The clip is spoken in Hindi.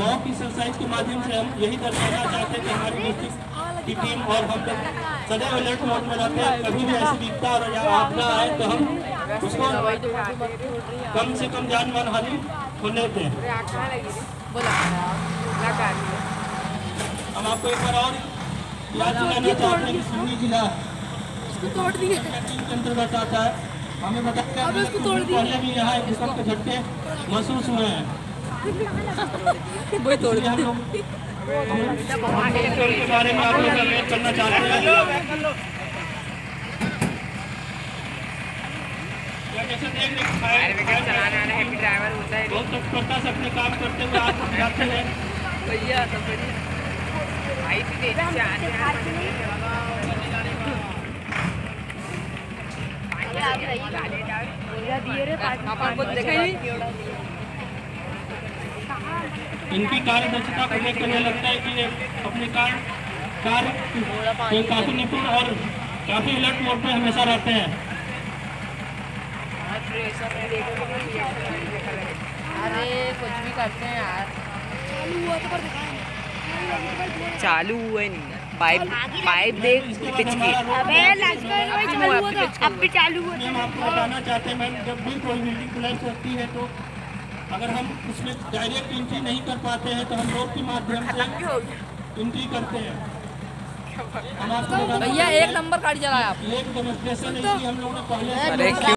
मॉक एक्सरसाइज के माध्यम से हम यही दर्शाना चाहते हैं कि हमारी डिस्ट्रिक्ट की टीम और हम सदैव अलर्ट मोड में रहते हैं। कभी भी ऐसी विपदा और आपदा आए तो हम उसको कम से कम जान मान हानि होने दें। हम आपको एक बार और याद दिलाना चाहते हैं कि सिवनी जिला के अंतर्गत आता है। हमें बताया पहले भी यहाँ इस वक्त झटके महसूस हुए हैं। के बारे में आप लोग करना चाहते हैं जैसे देख रहे ड्राइवर होता है बहुत तत्परता से अपने काम करते हुए आप जाते हैं भैया। इनकी कार्यदक्षता को देख कर लगता है कि अपने कार्य काफी निपुण और काफी अलर्ट मोड में हमेशा रहते हैं। अरे कुछ भी करते हैं यार। चालू हुआ नहीं पाइप पाइप देख पिचकी। अबे अब भी चालू हुआ। हम आपको बताना चाहते हैं मैम, जब भी कोई बिल्डिंग कोलैप्स होती है तो अगर हम उसमें डायरेक्ट एंट्री नहीं कर पाते हैं तो हम लोग के माध्यम से एंट्री करते हैं। भैया एक नंबर गाड़ी चलाया आप। एक डेमोंस्ट्रेशन हम लोगों ने पहले